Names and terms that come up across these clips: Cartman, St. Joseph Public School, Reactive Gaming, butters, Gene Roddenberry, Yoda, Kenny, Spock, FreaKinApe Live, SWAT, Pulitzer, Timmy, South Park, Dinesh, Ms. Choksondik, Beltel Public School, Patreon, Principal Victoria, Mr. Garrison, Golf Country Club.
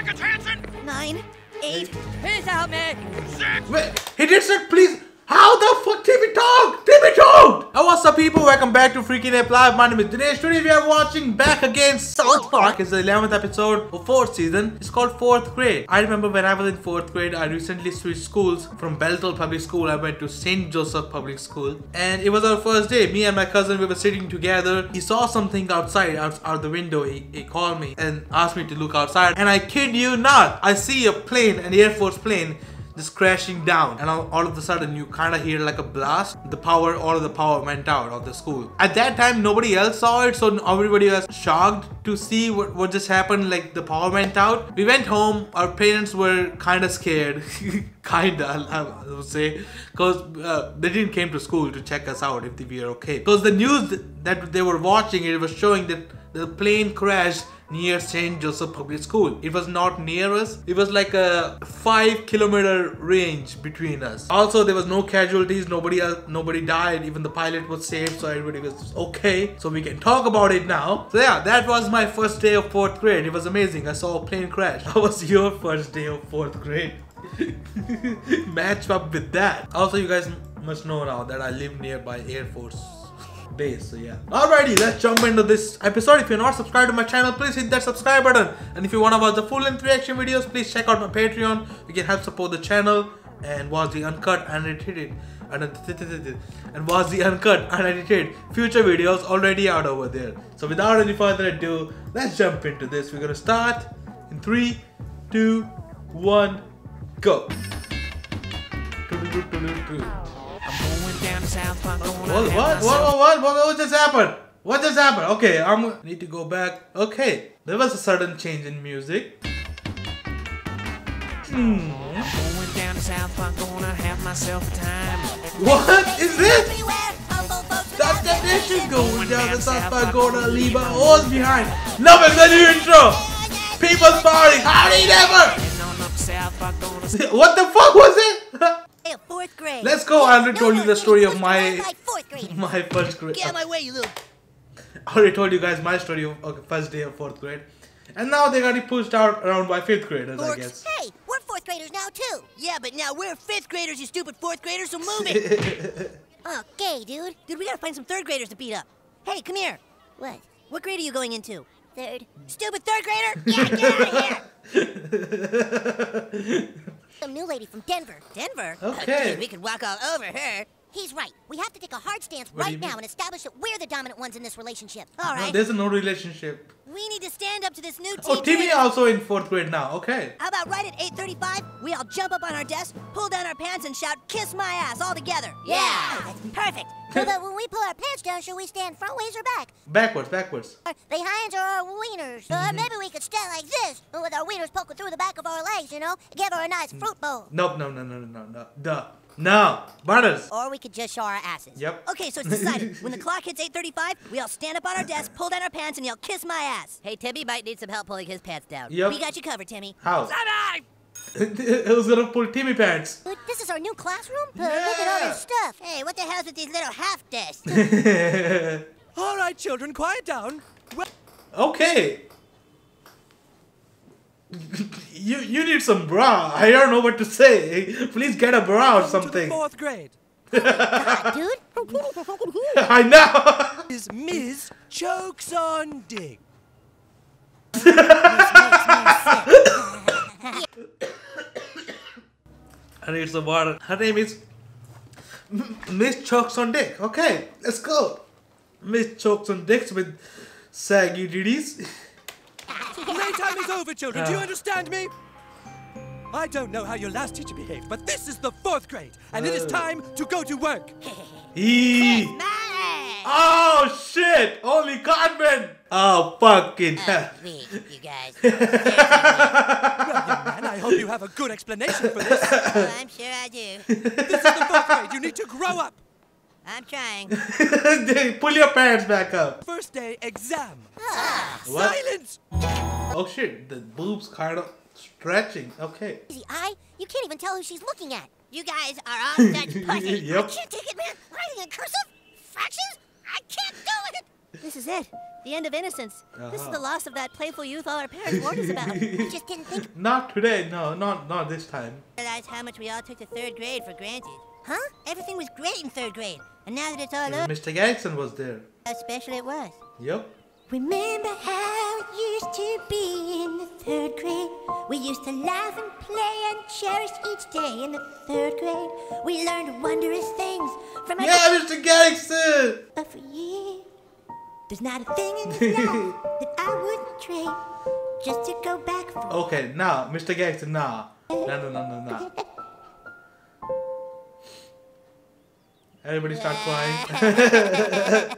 seconds, Hanson! 9, 8, please help me! 6! Wait, he did say please! How the fuck Timmy talked? Timmy talked! Hey, what's up people? Welcome back to FreaKinApe Live. My name is Dinesh. Today we are watching back again South Park. It's the 11th episode of 4th season. It's called 4th grade. I remember when I was in 4th grade, I recently switched schools. From Beltel Public School, I went to St. Joseph Public School. And it was our first day. Me and my cousin, we were sitting together. He saw something outside, out the window. He called me and asked me to look outside. And I kid you not, I see a plane, an Air Force plane, just crashing down, and all of a sudden you kind of hear like a blast. All of the power went out of the school. At that time nobody else saw it, so everybody was shocked to see what just happened. Like the power went out. We went home. Our parents were kind of scared. I would say, because they didn't came to school to check us out if we were okay, because the news that they were watching, it was showing that the plane crashed near St. Joseph Public School. It was not near us. It was like a 5-kilometer range between us. Also, there was no casualties. Nobody died. Even the pilot was safe, so everybody was okay. So we can talk about it now. So yeah, that was my first day of 4th grade. It was amazing. I saw a plane crash. How was your first day of 4th grade? Match up with that. Also, you guys must know now that I live nearby Air Force. So yeah. Alrighty, let's jump into this episode. If you're not subscribed to my channel, please hit that subscribe button. And if you want to watch the full-length reaction videos, please check out my Patreon. You can help support the channel and watch the uncut and edited future videos already out over there. So without any further ado, let's jump into this. We're gonna start in 3, 2, 1, go. What just happened? What just happened? Okay, I need to go back. Okay, there was a sudden change in music. What is this? That's the nation going down the South Park, gonna leave our holes behind. No, it's the new intro. People's party. Howdy, never. What the fuck was it? 4th grade. Let's go. I already told you the story of my first grade. Get out my way, you little. I already told you guys my story of first day of 4th grade. And now they got it pushed out around by 5th graders, I guess. Hey, we're 4th graders now too. Yeah, but now we're 5th graders, you stupid 4th graders, so move it. Okay, dude. Dude, we gotta find some 3rd graders to beat up. Hey, come here. What? What grade are you going into? 3rd. Stupid 3rd grader? Yeah, get out of here! Some new lady from Denver. Denver? Okay. We could walk all over her. He's right. We have to take a hard stance right now and establish that we're the dominant ones in this relationship. All right. No, there's no relationship. We need to stand up to this new teacher. Oh, Timmy also in 4th grade now. Okay. How about right at 8:35, we all jump up on our desk, pull down our pants, and shout, "Kiss my ass!" all together. Yeah. That's perfect. So that when we pull our pants down, should we stand front ways or back? Backwards, backwards. Our behinds or our wieners. Maybe we could stand like this, but with our wieners poking through the back of our legs, you know, and give her a nice fruit bowl. Nope, no. Duh. No, butters. Or we could just show our asses. Yep. Okay, so it's decided. When the clock hits 8:35, we all stand up on our desk, pull down our pants, and yell, "Kiss my ass." Hey, Timmy might need some help pulling his pants down. Yep. We got you covered, Timmy. How? It was gonna pull Timmy pants. Dude, this is our new classroom? Yeah. Look at all this stuff. Hey, what the hell's with these little half desks? All right, children, quiet down. Okay. You need some bra. I don't know what to say. Please get a bra or something. 4th grade. God, dude. I know. Is Ms. Choksondik. I need some water. Her name is Ms. Choksondik. Okay, let's go. Ms. Choksondik with saggy ditties. Playtime is over, children. Do you understand me? I don't know how your last teacher behaved, but this is the 4th grade, and it is time to go to work. Oh shit! Only Cartman. Oh fucking hell! Wait, you guys. Well, young man, I hope you have a good explanation for this. Oh, I'm sure I do. This is the 4th grade. You need to grow up. I'm trying. Pull your pants back up. First day exam. What? Silence! Oh shit, the boobs kind of stretching. Okay. The eye? You can't even tell who she's looking at. You guys are all such pussies. Yep. I can't take it, man. Writing in cursive? Fractions? I can't do it. This is it. The end of innocence. This is the loss of that playful youth all our parents warned us about. We just didn't think. Not today. No, not this time. Realize how much we all took the third grade for granted. Huh? Everything was great in third grade. And now that it's all over. Mr. Garrison was there. How special it was. Yep. Remember how it used to be in the third grade? We used to laugh and play and cherish each day in the third grade. We learned wondrous things from our... Yeah, Mr. Garrison! But for you, there's not a thing in this life that I wouldn't trade just to go back for. Okay, now, Mr. Garrison, nah. No. Everybody start crying.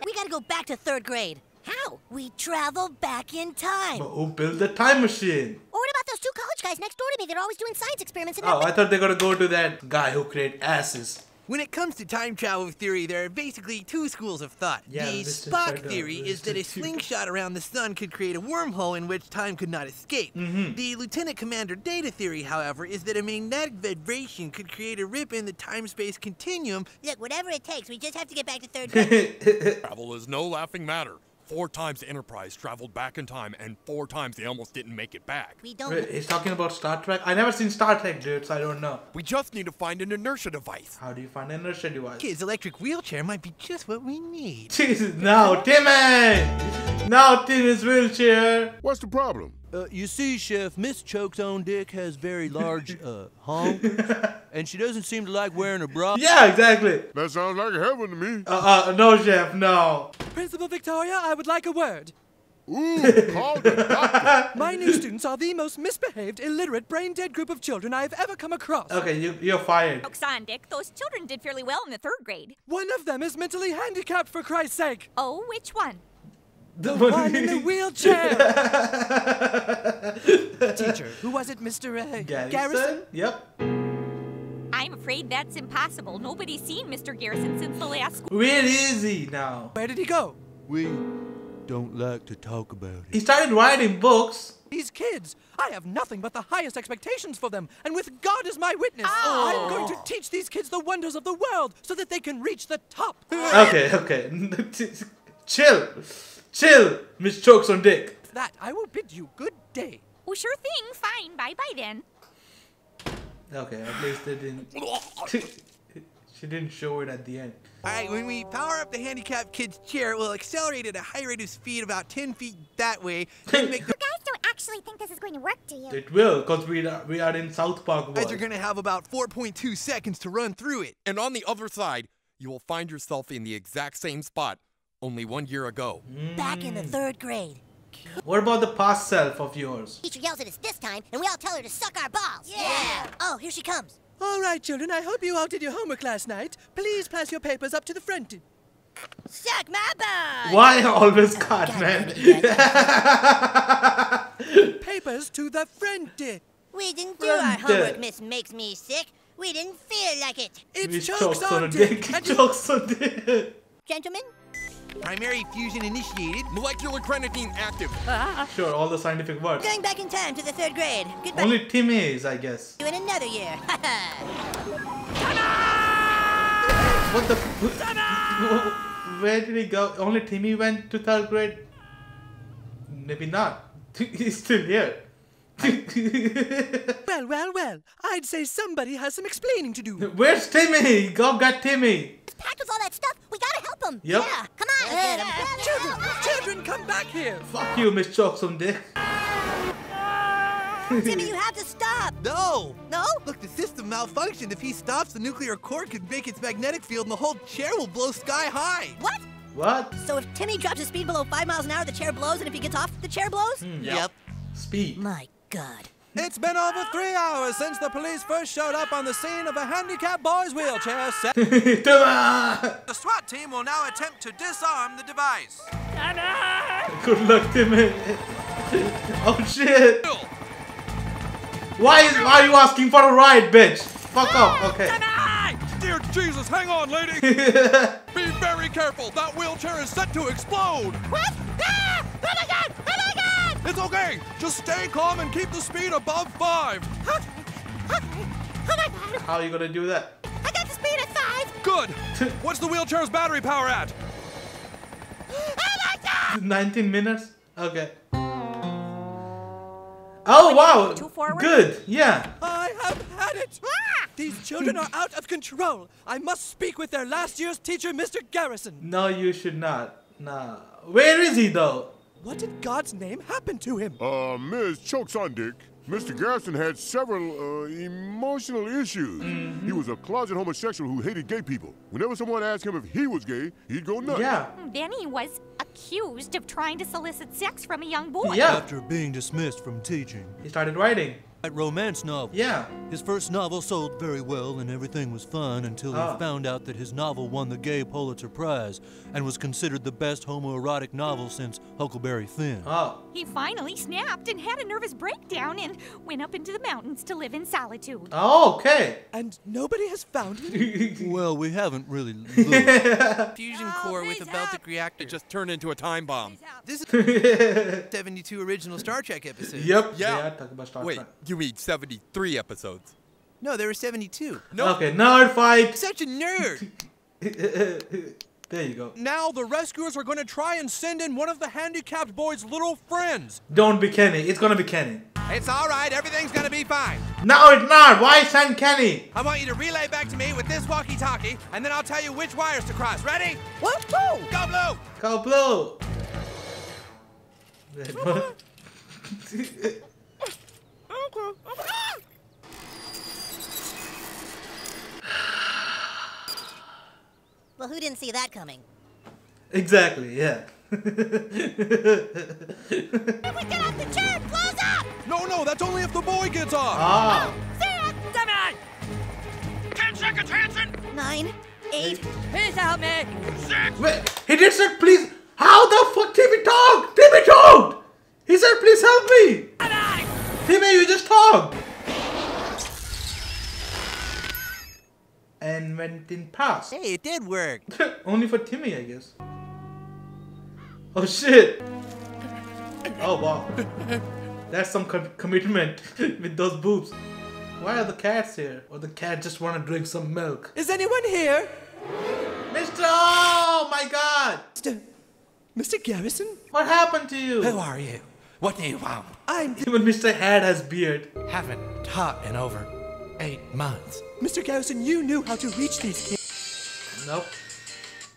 We gotta go back to third grade. How? We travel back in time. But who built the time machine? Or what about those two college guys next door to me? They're always doing science experiments. Oh, I thought they were going to go to that guy who created asses. When it comes to time travel theory, there are basically two schools of thought. Yeah, the Spock theory is that a slingshot around the sun could create a wormhole in which time could not escape. Mm-hmm. The Lieutenant Commander Data theory, however, is that a magnetic vibration could create a rip in the time-space continuum. Look, whatever it takes, we just have to get back to third grade. Travel is no laughing matter. 4 times the Enterprise traveled back in time, and 4 times they almost didn't make it back. We don't. Wait, he's talking about Star Trek? I never seen Star Trek, dude, so I don't know. We just need to find an inertia device. How do you find an inertia device? His electric wheelchair might be just what we need. Jesus, no, Timmy! No, Timmy's wheelchair! What's the problem? You see, Chef, Ms. Choksondik has very large, honks, and she doesn't seem to like wearing a bra. Yeah, exactly. That sounds like heaven to me. No, Chef, no. Principal Victoria, I would like a word. Ooh, call the doctor. My new students are the most misbehaved, illiterate, brain-dead group of children I have ever come across. Okay, you're fired. Choksondik, those children did fairly well in the third grade. One of them is mentally handicapped, for Christ's sake. Oh, which one? The one in the wheelchair. Teacher, who was it, Mr. Garrison? Yep. I'm afraid that's impossible. Nobody's seen Mr. Garrison since the last school. Where is he now? Where did he go? We don't like to talk about it. He started writing books. These kids, I have nothing but the highest expectations for them, and with God as my witness, I'm going to teach these kids the wonders of the world so that they can reach the top. Okay. Chill, Ms. Choksondik. That, I will bid you good day. Oh, sure thing. Fine. Bye-bye then. Okay, at least they didn't... She didn't show it at the end. Alright, when we power up the handicapped kid's chair, we'll accelerate at a high rate of speed, about 10 feet that way. Then make the... You guys don't actually think this is going to work, do you? It will, because we are in South Park world. Guys are going to have about 4.2 seconds to run through it. And on the other side, you will find yourself in the exact same spot, only 1 year ago. Back in the third grade. What about the past self of yours? Teacher yells at us this time, and we all tell her to suck our balls. Yeah! Oh, here she comes. All right, children, I hope you all did your homework last night. Please pass your papers up to the front. Suck my balls! Why always Cartman? Papers to the front. We didn't do our homework, Miss Makes Me Sick. We didn't feel like it. It's Choksondik. Gentlemen? Primary fusion initiated. Molecular grenadine active. Sure, all the scientific words. Going back in time to the third grade. Goodbye. Only Timmy is, I guess. In another year. What the? Where did he go? Only Timmy went to third grade. Maybe not. He's still here. Well. I'd say somebody has some explaining to do. Where's Timmy? Go get Timmy. He's packed with all that stuff. We gotta help him. Yep. Yeah. Come on. Children, come back here. Fuck you, Ms. Choksondik. Timmy, you have to stop. No. No? Look, the system malfunctioned. If he stops, the nuclear core could make its magnetic field, and the whole chair will blow sky high. What? What? So if Timmy drops his speed below 5 miles an hour, the chair blows, and if he gets off, the chair blows. Yep. Speed. My God. It's been over 3 hours since the police first showed up on the scene of a handicapped boy's wheelchair set. The SWAT team will now attempt to disarm the device. Good luck, Timmy. Oh, shit. Why are you asking for a ride, bitch? Fuck off. Okay. Dear Jesus, hang on, lady. Be very careful. That wheelchair is set to explode. What? Ah! Oh, my God! Oh, my God! It's okay! Just stay calm and keep the speed above 5! How are you gonna do that? I got the speed at 5! Good! What's the wheelchair's battery power at? Oh my God! 19 minutes? Okay. Oh, wow! Good, yeah. I have had it! These children are out of control. I must speak with their last year's teacher, Mr. Garrison. No, you should not. Nah. Where is he, though? What in God's name happened to him? Ms. Choksondik, Mr. Garrison had several emotional issues. Mm-hmm. He was a closet homosexual who hated gay people. Whenever someone asked him if he was gay, he'd go nuts. Yeah. Then he was accused of trying to solicit sex from a young boy. Yeah. After being dismissed from teaching, he started writing. At romance novel. Yeah. His first novel sold very well and everything was fun until he found out that his novel won the Gay Pulitzer Prize and was considered the best homoerotic novel since Huckleberry Finn. Oh. He finally snapped and had a nervous breakdown and went up into the mountains to live in solitude. Oh, okay. And nobody has found him? Well, we haven't really looked. Fusion core with a Beltic reactor just turned into a time bomb. This is 72 original Star Trek episodes. Yep. Yeah, talk about Star Trek. You mean 73 episodes? No, there were 72. No. Okay, nerd fight. Such a nerd. There you go. Now the rescuers are going to try and send in one of the handicapped boy's little friends. Don't be Kenny. It's going to be Kenny. It's all right. Everything's going to be fine. No, it's not. Why send Kenny? I want you to relay back to me with this walkie-talkie, and then I'll tell you which wires to cross. Ready? Woo-hoo! Go blue. Go blue. Well, who didn't see that coming? Exactly, yeah. If we get off the chair, close up! No, that's only if the boy gets off! Ah. Oh, see ya! Demi! 10 seconds, Hanson! 9, 8, please help me! 6! Wait, he did say please... How the fuck Timmy talked? Timmy talked! He said please help me! Demi! Timmy, you just talked! And went in past. Hey, it did work. Only for Timmy, I guess. Oh shit. Oh wow. That's some commitment with those boobs. Why are the cats here? Or the cat just wanna drink some milk. Is anyone here? Mr. Oh my god! Mr. Garrison? What happened to you? Who are you? What do you want? I'm... Even Mr. Head has beard. Haven't taught in over 8 months. Mr. Garrison, you knew how to reach these kids. Nope.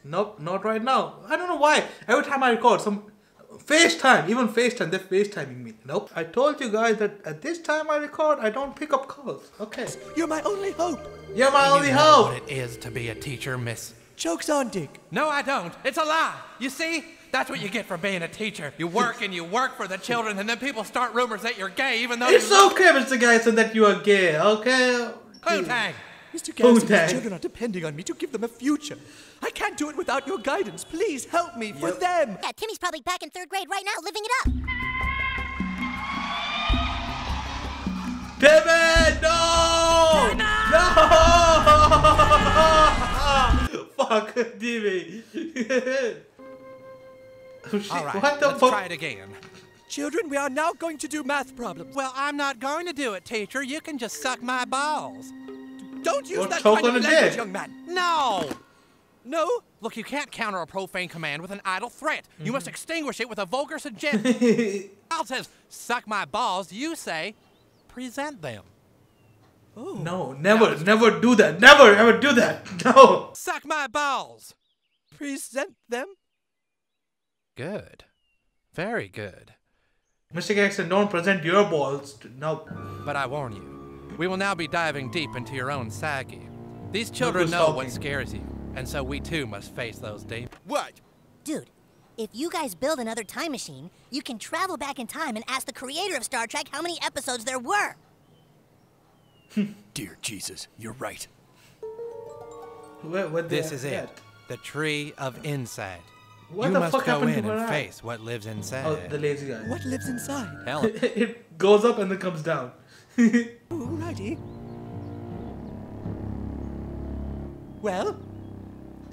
Nope, not right now. I don't know why. Every time I record some... FaceTime, even FaceTime, they're FaceTiming me. Nope. I told you guys that at this time I record, I don't pick up calls. Okay. You're my only hope. You're my only hope. You know what it is to be a teacher, Miss Choksondik. No, I don't. It's a lie. You see? That's what you get for being a teacher. You work and you work for the children, and then people start rumors that you're gay, even though it's okay, Mr. Garrison, that you are gay. Okay. Poontang. Mr. Garrison, these children are depending on me to give them a future. I can't do it without your guidance. Please help me for them. Yeah, Timmy's probably back in 3rd grade right now, living it up. Timmy, no! Timmy! No! Fuck, Timmy. Oh, all right, let's try it again. Children, we are now going to do math problems. Well, I'm not going to do it, teacher. You can just suck my balls. Don't use that kind of language, young man. No. No? Look, you can't counter a profane command with an idle threat. You must extinguish it with a vulgar suggestion. Al says, suck my balls. You say, present them. Ooh. No, never do that. Never, ever do that. No. Suck my balls. Present them. Good. Very good. Mr. Garrison, don't present your balls. No. But I warn you, we will now be diving deep into your own sag game. These children know what scares you, and so we too must face those deep. What? Dude, if you guys build another time machine, you can travel back in time and ask the creator of Star Trek how many episodes there were. Dear Jesus, you're right. What this is it. The Tree of Insight. What the fuck happened to her eye? What lives inside. Oh, the lazy guy. What lives inside? Hell. It goes up and then comes down. Alrighty. Well?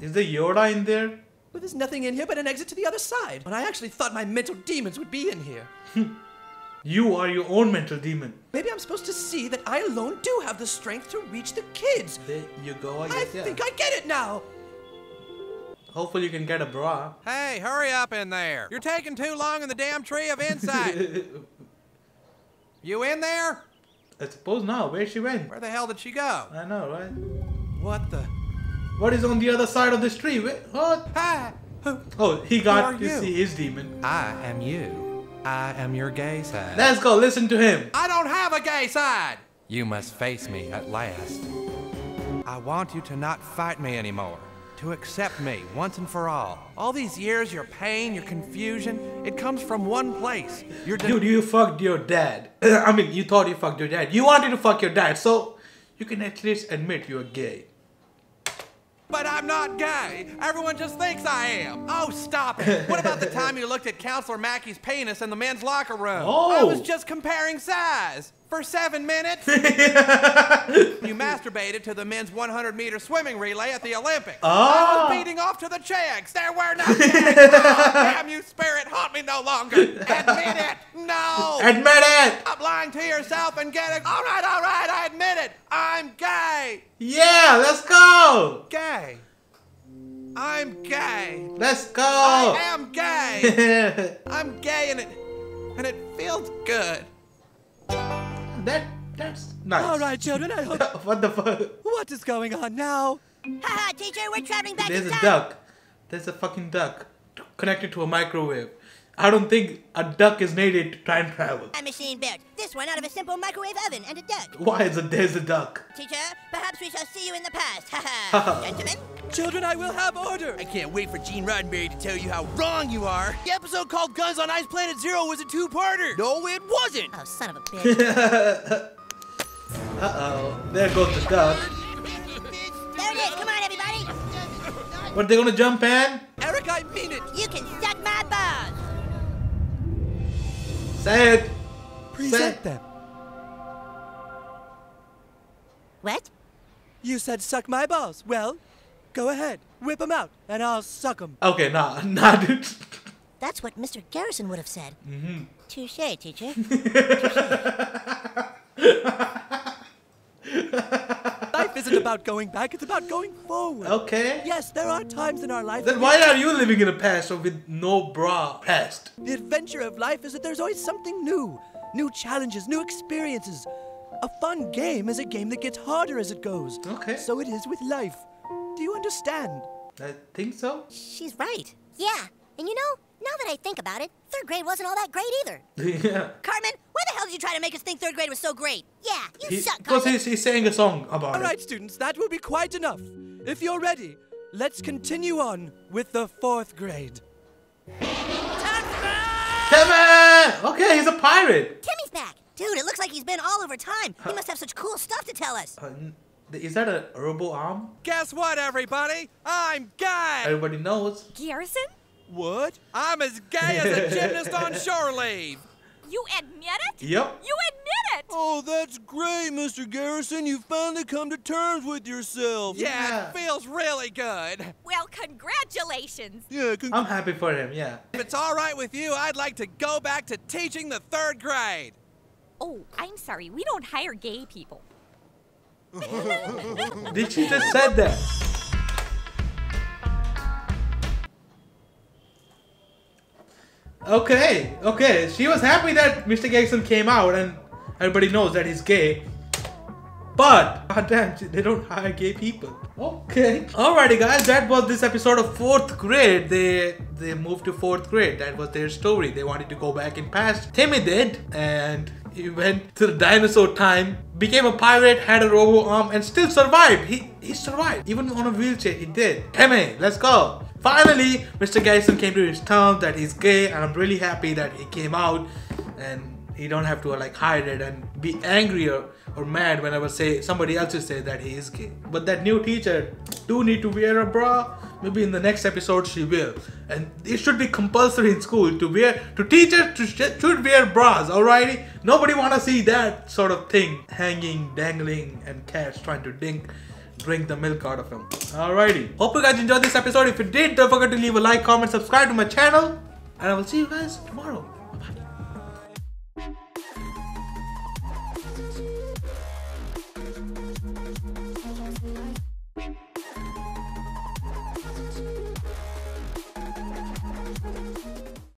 Is there Yoda in there? Well, there's nothing in here but an exit to the other side. And I actually thought my mental demons would be in here. You are your own mental demon. Maybe I'm supposed to see that I alone do have the strength to reach the kids. There you go, I guess, I think I get it now. Hopefully you can get a bra. Hey, hurry up in there. You're taking too long in the damn tree of insight. You in there? I suppose not. Where she went? Where the hell did she go? I know, right? What the? What is on the other side of this tree? What? Hi. Oh, he got to see his demon. I am you. I am your gay side. Let's go. Listen to him. I don't have a gay side. You must face me at last. I want you to not fight me anymore. To accept me once and for all. All these years, your pain, your confusion, it comes from one place. Dude, you fucked your dad. I mean, you thought you fucked your dad. You wanted to fuck your dad, so you can at least admit you're gay. But I'm not gay. Everyone just thinks I am. Oh, stop it. What about the time you looked at Counselor Mackey's penis in the men's locker room? Oh. I was just comparing size for 7 minutes. You masturbated to the men's 100-meter swimming relay at the Olympics. Oh. I was beating off to the chicks. There were no chicks. Oh, damn you, spirit. Haunt me no longer. Admit it. No. Admit it. Stop lying to yourself and get it. All right, I admit it. I'm gay. Yeah, let's go. Gay. I'm gay. Let's go. I am gay. I'm gay and it feels good. That's nice. All right, children, I hope... What the fuck? What is going on now? Haha, teacher, we're traveling back in time. There's a duck. There's a fucking duck connected to a microwave. I don't think a duck is needed to time travel. A machine built. This one out of a simple microwave oven and a duck. Why is it there's a duck? Teacher, perhaps we shall see you in the past. Haha. Gentlemen? Children, I will have order. I can't wait for Gene Roddenberry to tell you how wrong you are. The episode called Guns on Ice Planet Zero was a two-parter. No, it wasn't. Oh, son of a bitch. Uh-oh. There goes the duck. There it is. Come on, everybody. What, they gonna jump in? Eric, I mean it. You can suck my balls. Say it. Present them. What? You said suck my balls. Well, go ahead. Whip them out, and I'll suck them. Okay, nah, dude. That's what Mr. Garrison would have said. Mm-hmm. Touché, teacher. Touché. Life isn't about going back. It's about going forward. Okay. Yes, there are times in our life... Then why are you living in the past or with no bra past? The adventure of life is that there's always something new. New challenges, new experiences. A fun game is a game that gets harder as it goes. Okay. So it is with life. Do you understand? I think so. She's right. Yeah. And you know, now that I think about it, third grade wasn't all that great either. Yeah. Cartman, why the hell did you try to make us think third grade was so great? Yeah, you suck, Cartman. Because he's saying a song about it. All right, students, that will be quite enough. If you're ready, let's continue on with the fourth grade. Timmy! Okay, he's a pirate. Timmy's back. Dude, it looks like he's been all over time. He must have such cool stuff to tell us. Is that a herbal arm? Guess what, everybody? I'm gay! Everybody knows. Garrison? What? I'm as gay as a gymnast on shore leave. You admit it? Yep. You admit it! Oh, that's great, Mr. Garrison. You've finally come to terms with yourself. Yeah, it feels really good. Well, congratulations. Yeah, I'm happy for him, yeah. If it's all right with you, I'd like to go back to teaching the third grade. Oh, I'm sorry. We don't hire gay people. Did she just said that? Okay, okay. She was happy that Mr. Garrison came out and everybody knows that he's gay. But, goddamn, they don't hire gay people. Okay. Alrighty, guys. That was this episode of 4th grade. They moved to 4th grade. That was their story. They wanted to go back in past. Timmy did, and he went to the dinosaur time, became a pirate, had a robo arm, and still survived. He survived. Even on a wheelchair, he did. Timmy, let's go. Finally, Mr. Garrison came to his terms that he's gay, and I'm really happy that he came out and he don't have to like hide it and be angrier or mad whenever somebody else will say that he is gay. But that new teacher do need to wear a bra. Maybe in the next episode she will. And it should be compulsory in school teachers should wear bras, alrighty? Nobody wanna see that sort of thing. Hanging, dangling, and cats trying to drink the milk out of them. Alrighty. Hope you guys enjoyed this episode. If you did, don't forget to leave a like, comment, subscribe to my channel. And I will see you guys tomorrow. Bye-bye.